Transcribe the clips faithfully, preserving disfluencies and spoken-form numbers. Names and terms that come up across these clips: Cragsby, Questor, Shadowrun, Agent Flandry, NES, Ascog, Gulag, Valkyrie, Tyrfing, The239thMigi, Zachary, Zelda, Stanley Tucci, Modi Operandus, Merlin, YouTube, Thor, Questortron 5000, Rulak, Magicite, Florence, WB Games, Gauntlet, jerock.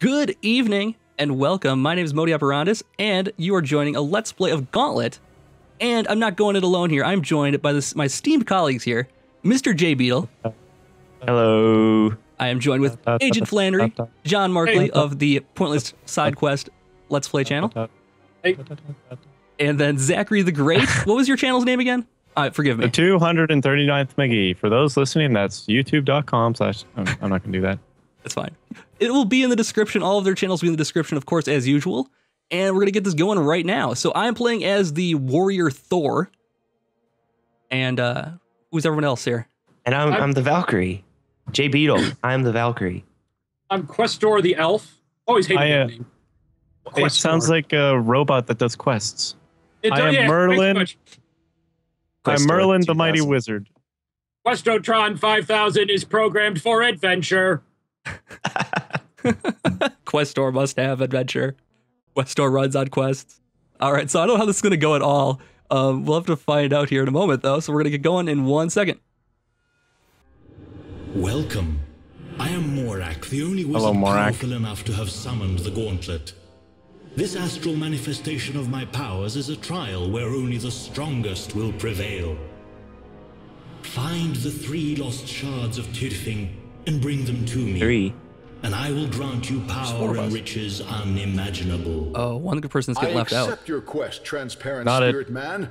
Good evening and welcome. My name is Modi Operandus, and you are joining a Let's Play of Gauntlet. And I'm not going it alone here. I'm joined by this, my esteemed colleagues here, Mister JBeetle. Hello. I am joined with Agent Flandry, John Markley of the Pointless Side Quest Let's Play channel. Hey. And then Zachary the Great. What was your channel's name again? Uh, forgive me. The two hundred thirty-ninth McGee. For those listening, that's youtube.com slash... I'm not going to do that. That's fine. It will be in the description. All of their channels will be in the description, of course, as usual. And we're going to get this going right now. So I'm playing as the warrior Thor. And uh, who's everyone else here? And I'm, I'm, I'm the Valkyrie. JBeetle. I'm the Valkyrie. I'm Questor the Elf. Always hated I, uh, that name. Questor. It sounds like a robot that does quests. It does, I am yeah, Merlin... I'm Merlin, the Mighty Wizard. Questortron five thousand is programmed for adventure. Questor must have adventure. Questor runs on quests. All right, so I don't know how this is going to go at all. Um, we'll have to find out here in a moment, though, so we're going to get going in one second. Welcome. I am Morak, the only wizard Hello, powerful enough to have summoned the Gauntlet. This astral manifestation of my powers is a trial where only the strongest will prevail. Find the three lost shards of Tyrfing and bring them to me. Three. And I will grant you power and riches unimaginable. Oh, one good person's getting left out. I accept your quest, transparent Not spirit it. man.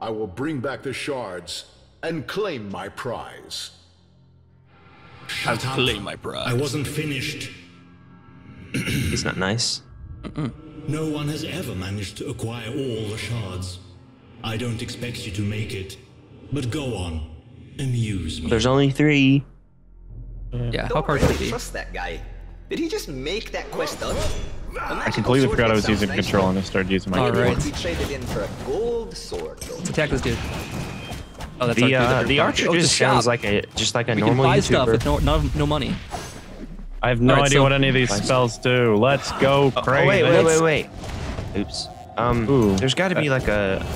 I will bring back the shards and claim my prize. Shut I'll up. claim my prize. I wasn't finished. He's not nice. Mm-mm. No one has ever managed to acquire all the shards. I don't expect you to make it, but go on, amuse me. There's only three. Yeah, yeah how hard really could it be? Trust that guy. Did he just make that quest up? I completely forgot I was using nice control, and I started using my. All right. We traded in for a gold sword. Let's attack this dude. Oh, that's the uh, the archer oh, just sounds shop. like a just like a we normal can buy YouTuber. Stuff with no no, no money. I have no right, idea so what any of these spells do. Let's go crazy. Oh, wait, wait, wait, wait. Oops. Um, Ooh, there's got to be like a,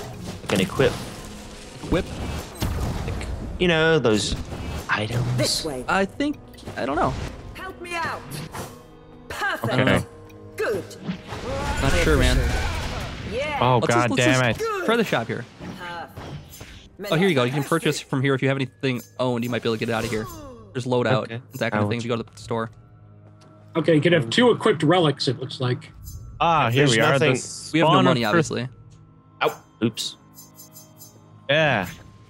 like an equip. Equip? Like, you know, those items. This way. I think, I don't know. Help me out. Perfect. Okay. Good. Not sure, man. Yeah. Oh, let's god just, damn it. Try the shop here. Uh, oh, here you go. You can purchase from here if you have anything owned. You might be able to get it out of here. There's loadout okay. and that kind Ouch. of thing if you go to the store. Okay, you can have two equipped relics, it looks like. Ah, here There's we are. We have no money, obviously. Ow. Oops. Yeah.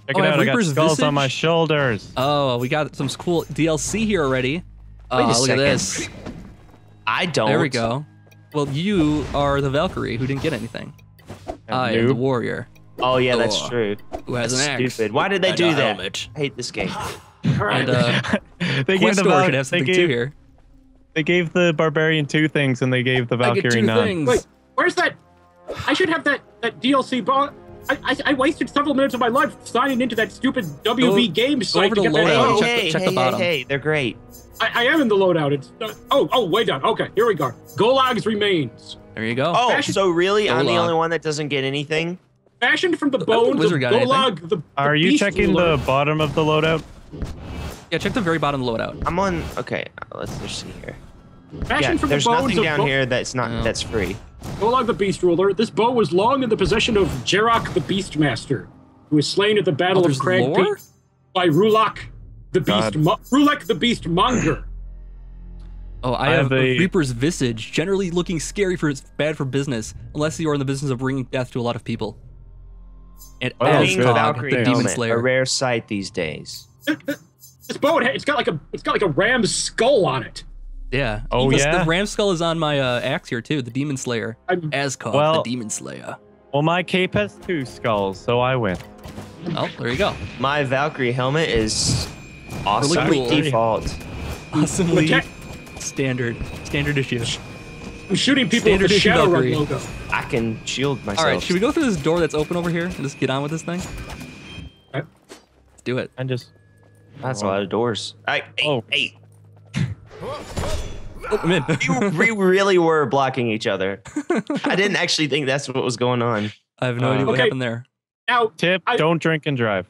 Check oh, it out, I got skulls visage? on my shoulders. Oh, we got some cool D L C here already. Oh, uh, look second. at this. I don't. There we go. Well, you are the Valkyrie who didn't get anything. I am the warrior. Oh, yeah, that's oh. true. Who has that's an axe. Stupid. Why did they I do that? Helmet. I hate this game. And, uh, they gave the Valkyrie, should have something they gave, too here. They gave the Barbarian two things, and they gave the Valkyrie I get two none. Things. Wait, where's that? I should have that, that D L C ball. I, I, I wasted several minutes of my life signing into that stupid W B go, game site over to get the loadout. Hey, check, hey, check hey, the bottom. Hey, hey, they're great. I, I am in the loadout. It's uh, oh, oh, way down. Okay, here we go. Gulag's remains. There you go. Oh, Fashion so really, Gulag. I'm the only one that doesn't get anything? Fashioned from the bones the of Gulag. The, the Are you checking load. the bottom of the loadout? Yeah, check the very bottom loadout. I'm on. Okay, let's just see here. Yeah, from there's the bones nothing down bo here that's not no. that's free. Gulag the Beast Ruler. This bow was long in the possession of jerock the Beastmaster, who was slain at the Battle oh, of Cragsby by Rulak the Beast. Rulak the Beastmonger. Oh, I, I have, have a Reaper's visage, generally looking scary for it's bad for business, unless you are in the business of bringing death to a lot of people. And oh, Ascog, the Demon Slayer, a rare sight these days. This bow, it's got like a, it's got like a ram's skull on it. Yeah. Oh Even yeah. The ram skull is on my uh, axe here too. The Demon Slayer, Ascog, well, the Demon Slayer. Well, my cape has two skulls, so I win. Oh, there you go. My Valkyrie helmet is awesomely cool. default. Awesomely standard, standard issue. I'm shooting people standard with the Shadowrun logo. I can shield myself. All right, should we go through this door that's open over here and just get on with this thing? All right. Let's do it. And just. That's oh. a lot of doors. I, oh. Hey, hey. Oh, I'm in. we, we really were blocking each other. I didn't actually think that's what was going on. I have no uh, idea what okay. happened there. Now, Tip, I, don't drink and drive.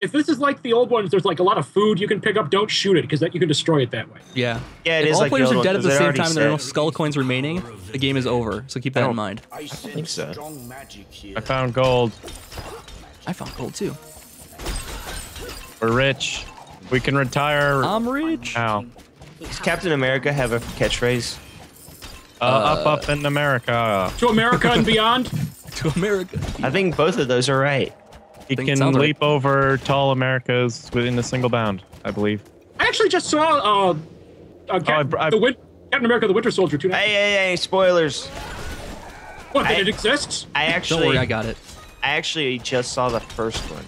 If this is like the old ones, there's like a lot of food you can pick up. Don't shoot it, because that you can destroy it that way. Yeah. Yeah, it if is all like players are dead at the same time and there are no skull coins remaining, the game is over. So keep that in mind. I think so. I found gold. I found gold too. We're rich. We can retire. I'm rich. Now. Does Captain America have a catchphrase? Uh, uh, up, up in America. To America and beyond. To America. I think both of those are right. He can leap right. over tall Americas within a single bound, I believe. I actually just saw uh, uh, Cap oh, I, I, the Win Captain America the Winter Soldier. Tonight. Hey, hey, hey, spoilers. What, that I, it exists? I actually... Don't worry, I got it. I actually just saw the first one.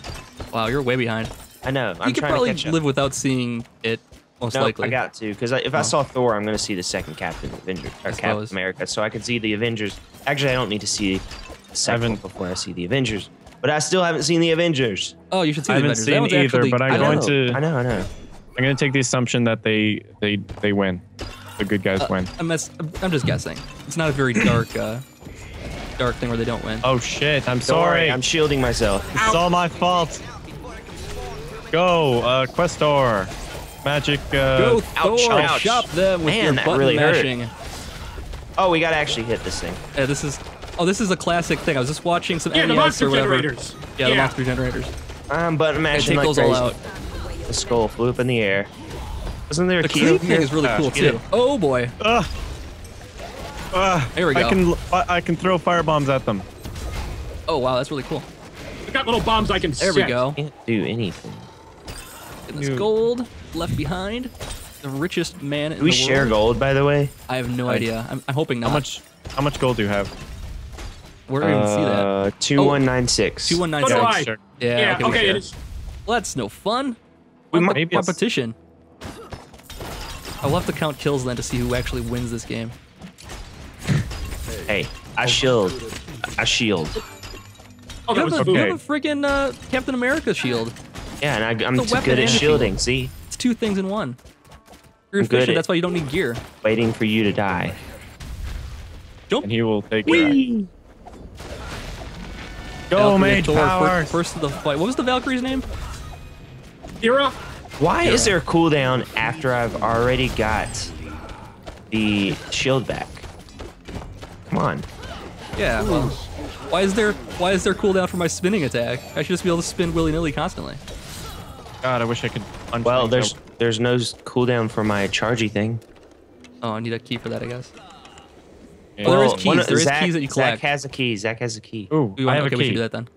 Wow, you're way behind. I know. I'm you could probably to live without seeing it, most no, likely. I got to, because if oh. I saw Thor, I'm going to see the second Captain Avengers, or Captain America, so I can see the Avengers. Actually, I don't need to see the second before I see the Avengers, but I still haven't seen the Avengers. Oh, you should see I the Avengers. I haven't seen either, actually, but I'm I going know. to... I know, I know. I'm going to take the assumption that they they, they win. The good guys uh, win. I'm, I'm just guessing. It's not a very dark... Uh, dark thing where they don't win. Oh shit, I'm sorry. sorry. I'm shielding myself. Ow. It's all my fault. Go, uh, Questor. Magic, uh... Go, Thor, ouch. Shop them with Man, your that button really mashing. Hurt. Oh, we gotta actually hit this thing. Yeah, this is... Oh, this is a classic thing. I was just watching some yeah, N E S the monster or whatever. Generators. Yeah, the yeah. monster generators. I'm button mashing like crazy. All out. The skull flew up in the air. Isn't there a the key? The thing is really oh, cool, too. It. Oh, boy. Ugh. Uh, Here we go. I can I can throw firebombs at them. Oh wow, that's really cool. I got little bombs I can. There set. we go. Can't do anything. Get this Dude. gold left behind. The richest man in do the world. We share gold, by the way. I have no I, idea. I'm, I'm hoping not. How much How much gold do you have? Where do we even see that? Uh, two one nine six. Two one nine six. Yeah. yeah okay. okay it well, that's no fun. We might be competition. I will have to count kills then to see who actually wins this game. Hey, I shield. I shield. Oh, that was okay. You have a freaking uh, Captain America shield. Yeah, and I, I'm too good at shielding, see? It's two things in one. You're efficient, that's why you don't need gear. Waiting for you to die. Jump. And he will take you out. Go, mage power! First of the fight. What was the Valkyrie's name? Era. Why is there a cooldown after I've already got the shield back? Come on. Yeah. Well, why is there why is there cooldown for my spinning attack? I should just be able to spin willy nilly constantly. God, I wish I could. Well, there's up. there's no cooldown for my chargy thing. Oh, I need a key for that, I guess. Yeah. Oh, there is keys. One, there is Zach, keys that you collect. Zach has a key. Zach has a key. Ooh, Ooh I have okay, a key. We should do that then.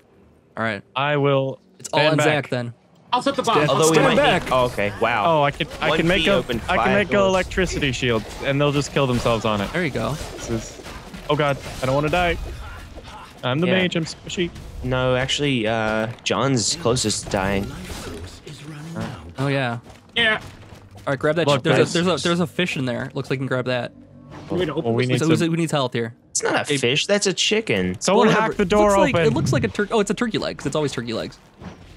All right. I will. It's all on back. Zach then. I'll set the bomb. Although we might back. Need, oh, okay. Wow. Oh, I can I can make a I can make an electricity shield, and they'll just kill themselves on it. There you go. This is. Oh god, I don't want to die. I'm the yeah. mage, I'm squishy. No, actually, uh, John's closest to dying. Uh, oh yeah. Yeah. Alright, grab that. Look, there's, a, there's, a, there's a fish in there. Looks like you can grab that. Well, we, well, we, need so, to... we need health here. It's not a fish, that's a chicken. Someone well, hacked the door it open. Like, it looks like a turkey. Oh, it's a turkey leg, because it's always turkey legs.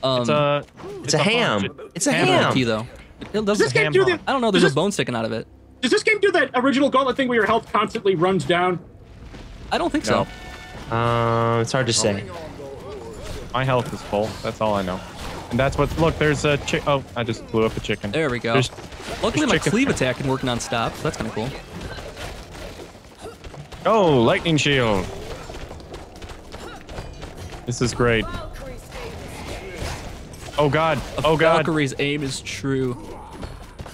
Um, it's a, it's it's a, a ham. ham. It's a ham. Key, though. It does this game do the... I don't know, there's does a bone sticking out of it. Does this game do that original Gauntlet thing where your health constantly runs down? I don't think no. so. Uh, it's hard to say. My health is full. That's all I know. And that's what. Look, there's a chick. Oh, I just blew up a chicken. There we go. There's, Luckily, there's my chicken. cleave attack can work nonstop. So that's kind of cool. Oh, lightning shield. This is great. Oh god. Oh god. Valkyrie's aim is true.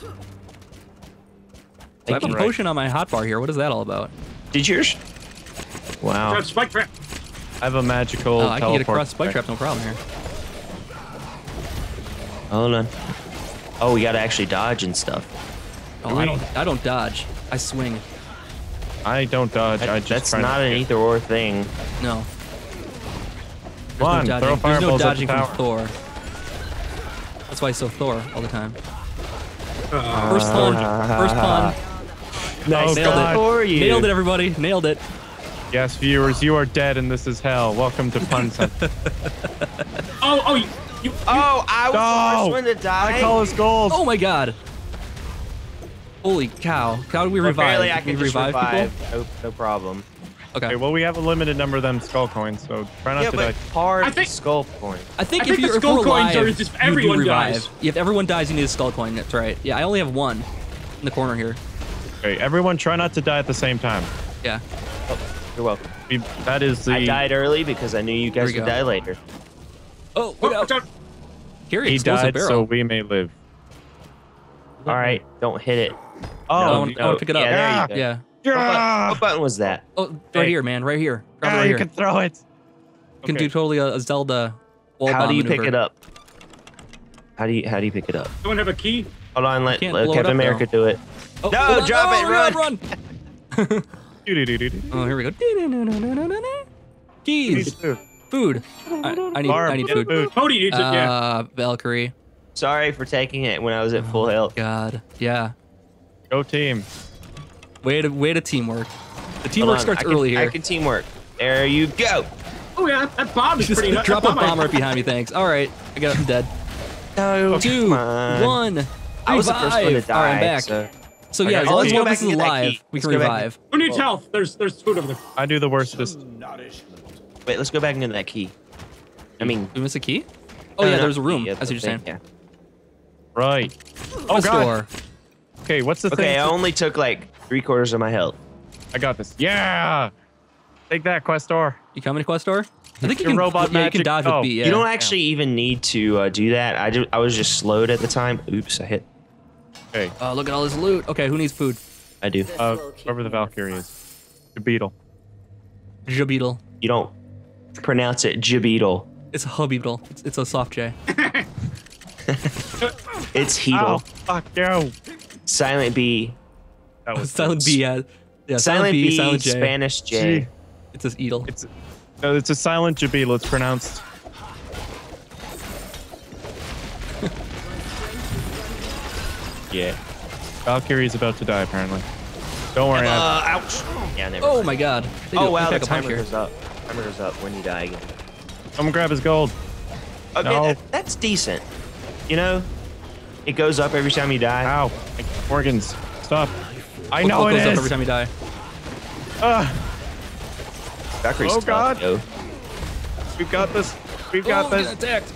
So I have a right. potion on my hotbar here. What is that all about? Did yours? Wow. Spike trap. I have a magical teleport. Oh, I can get across spike trap, no problem here. Hold on. Oh, we gotta actually dodge and stuff. Oh, I don't. I don't dodge. I swing. I don't dodge. I, I just. That's not an either or thing. No. Come on, throw fireballs at the tower. There's no dodging from Thor. That's why he's so Thor all the time. Uh, first pawn. First pawn. Nice. Nailed it. Nailed it, everybody. Nailed it. Yes, viewers, you are dead, and this is hell. Welcome to Punson. oh, oh, you, you, oh! I was no. the first one to die. I call us gold. Oh my god! Holy cow! How did we revive? Apparently, I can we revive, revive people. No, no problem. Okay. Okay. Well, we have a limited number of them skull coins, so try not yeah, to die. Hard I think, skull coin. I think, I think if you're skull if coins alive, are just everyone you dies. Yeah, if everyone dies, you need a skull coin. That's right. Yeah, I only have one in the corner here. Okay, everyone, try not to die at the same time. Yeah. Okay. You're welcome. We, that is the. I died early because I knew you guys would go. die later. Oh, look out. Oh, here he died, barrel. so we may live. All right, don't hit it. Oh, no, no. I want to pick it up. Yeah. There you go. yeah. What button, what button was that? Oh, right hey. here, man. Right here. Drop yeah, it right you here. can throw it. You okay. can do totally a, a Zelda wall How do you maneuver. pick it up? How do you How do you pick it up? Someone have a key? Hold on, let, let Captain America now. do it. Oh, no, oh, drop oh, it, run! Run! run. Oh, here we go. Keys. Food. I, I need Barb, I need food. food. Modi needs it, yeah. Uh, Valkyrie. Sorry for taking it when I was at oh full health. God, yeah. Go team. Way to, way to teamwork. The teamwork starts can, early here. I can teamwork. There you go. Oh, yeah, that bomb is pretty much. Drop a bomb right behind me, thanks. All right, I got him dead. No, two, one, revive. I was the first one to die. All right, I'm back. So, so yeah, as long as one of us is alive, we can revive. Who needs health? There's, there's food over there. I do the worst. This. Wait, let's go back into that key. I mean. We missed a key? Oh, yeah, there's a room. That's what you're saying. Yeah. Right. Oh, God. Okay, what's the thing? Okay, I only took like three quarters of my health. I got this. Yeah! Take that, Questor. You coming, Questor? I think you can, robot yeah, you can dodge oh. with B. Yeah. You don't actually yeah. even need to uh, do that. I, do, I was just slowed at the time. Oops, I hit. Hey. Oh, uh, look at all this loot. Okay, who needs food? I do. Uh, whoever the Valkyrie is. JBeetle. JBeetle. You don't pronounce it JBeetle. It's a hubbeetle. It's, it's a soft J. It's Heedle. Oh, fuck you. Silent B. That was Silent B, yeah. yeah silent, silent B, B silent J. Spanish J. Gee. It's a Eedle. It's a, no, it's a silent JBeetle. It's pronounced. Yeah. Valkyrie is about to die, apparently. Don't worry. Uh, ouch. Yeah, never oh, mind. my God. They oh, do, wow. The timer goes up. Timer goes up when you die again. Someone grab his gold. Okay, no. that, that's decent. You know, it goes up every time you die. Ow. My organs. Stop. I know what, what it goes is. up every time you die. Uh, oh God! Yo. We've got this. We've got oh, this. Attacked.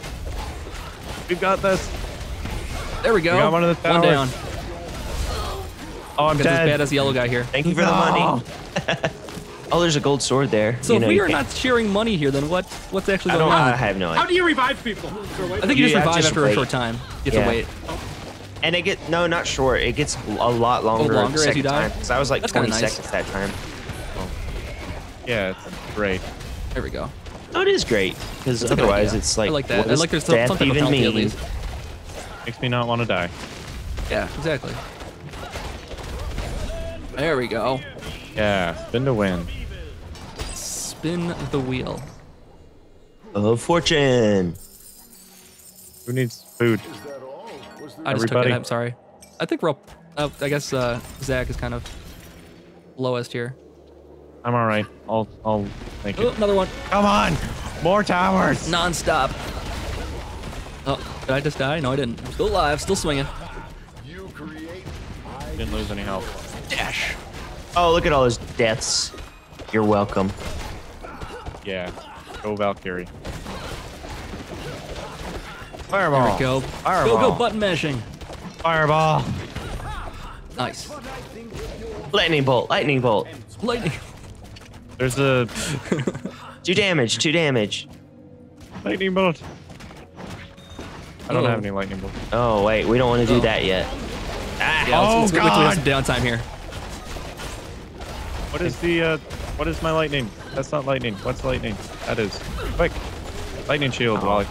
We've got this. There we go. We got one of the towers. One down. Oh, I'm dead. As bad as the yellow guy here. Thank you for no. the money. Oh, there's a gold sword there. So you know, if we are not sharing money here, then what? What's actually going I on? I have no idea. How do you revive people? I think you, you just revive just after wait. a short time. You have yeah. to wait. Oh. And it get no, not short. It gets a lot longer. Oh, longer as you die. Because I was like That's twenty nice. seconds that time. Oh. Yeah, it's great. There we go. Oh, it is great. Because otherwise, it's like I like that. What I like there's still death something even mean. Makes me not want to die. Yeah, exactly. There we go. Yeah, spin to win. Spin the wheel. Of fortune. Who needs food? I just Everybody. took it. I'm sorry. I think we're. All, uh, I guess uh, Zach is kind of lowest here. I'm all right. I'll. I'll make oh, it. Another one. Come on, more towers. Non-stop. Oh, did I just die? No, I didn't. I'm still alive. Still swinging. You create. Didn't lose any health. Dash. Oh, look at all those deaths. You're welcome. Yeah. Go Valkyrie. Fireball. There we go. Fireball. Go, go, button mashing. Fireball. Nice. Lightning bolt. Lightning bolt. Lightning. There's a... two damage. Two damage. Lightning bolt. I don't oh. have any lightning bolt. Oh, wait. We don't want to do oh. that yet. Ah. Yeah, let's, oh, let's, God. Let's, let's have some downtime here. What is the... Uh, what is my lightning? That's not lightning. What's lightning? That is. Quick. Lightning shield, oh. Wally.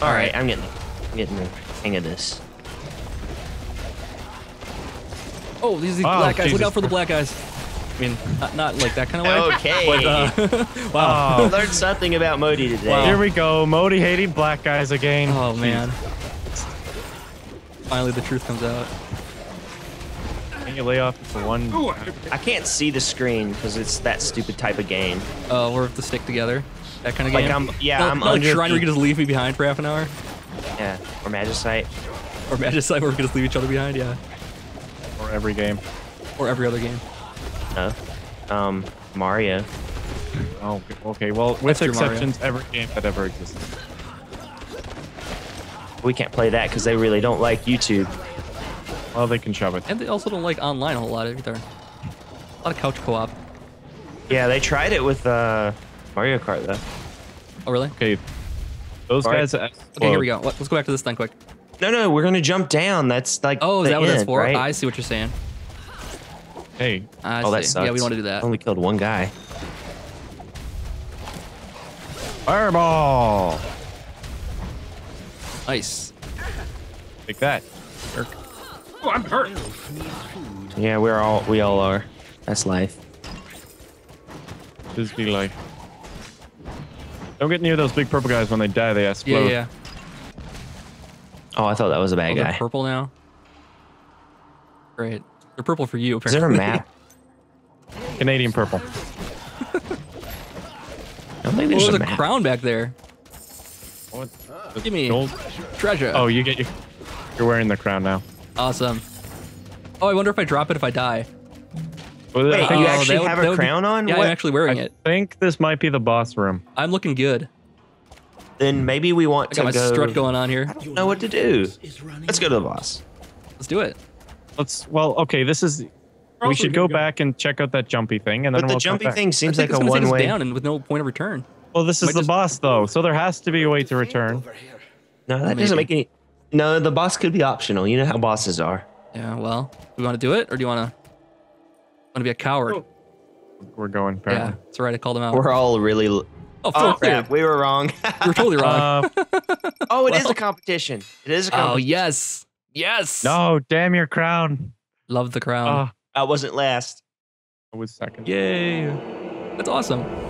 All right, I'm getting, I'm getting the hang of this. Oh, these are the oh, black guys. Jesus. Look out for the black guys. I mean, not, not like that kind of way. Okay. But, uh, wow. Oh. Learned something about Modi today. Wow. Here we go. Modi hating black guys again. Oh, man. Finally, the truth comes out. Can you lay off for one? I can't see the screen because it's that stupid type of game. Oh, uh, we're to stick together. That kind of game. Like I'm, yeah, no, I'm no, under. Shrine, where you can just leave me behind for half an hour. Yeah, or Magicite. Or Magicite, where we can just leave each other behind. Yeah. Or Or every game. Or every other game. Uh, um, Mario. Oh, okay. Well, with exceptions, every game that ever existed. We can't play that because they really don't like YouTube. Well, they can shove it. And they also don't like online a whole lot either. A lot of couch co-op. Yeah, they tried it with uh, Mario Kart, though. Oh, really? Okay. Those All guys... Right. Okay, here we go. Let's go back to this thing quick. No, no, we're going to jump down. That's like... Oh, is that what that's for? Right? I see what you're saying. Hey. I oh, see. That sucks. Yeah, we don't want to do that. Only killed one guy. Fireball! Nice. Take that. Jerk. Oh, I'm hurt. Yeah, we're all we all are. That's life. Just be like, don't get near those big purple guys. When they die, they explode. Yeah, yeah. Oh, I thought that was a bad oh, guy. They're purple now. Great. They're purple for you. Apparently. Is there a map? Canadian purple. I don't think there's oh, there's a, a crown back there. What? The Give me gold? Treasure. Oh, you get your. You're wearing the crown now. Awesome. Oh, I wonder if I drop it if I die. Wait, I think you actually oh, would, have a crown be, on? Yeah, what? I'm actually wearing I it. I think this might be the boss room. I'm looking good. Then maybe we want I to go. I got my strut going on here. I don't know what to do. Let's go to the boss. Let's do it. Let's. Well, okay. This is. We should go, go back and check out that jumpy thing, and then but we'll the jumpy back. Thing seems like a one-way down and with no point of return. Well, this is the just... boss though, so there has to be a way to return. No, that Maybe. doesn't make any. No, the boss could be optional. You know how bosses are. Yeah. Well, do we want to do it, or do you want to? Want to be a coward? Oh. We're going. Apparently. Yeah, it's all right. I called him out. We're all really. Oh, oh crap! We were wrong. We were totally wrong. Uh, oh, it well. is a competition. It is a competition. Oh yes, yes. No, damn your crown. Love the crown. Uh, I wasn't last. I was second. Yay. That's awesome.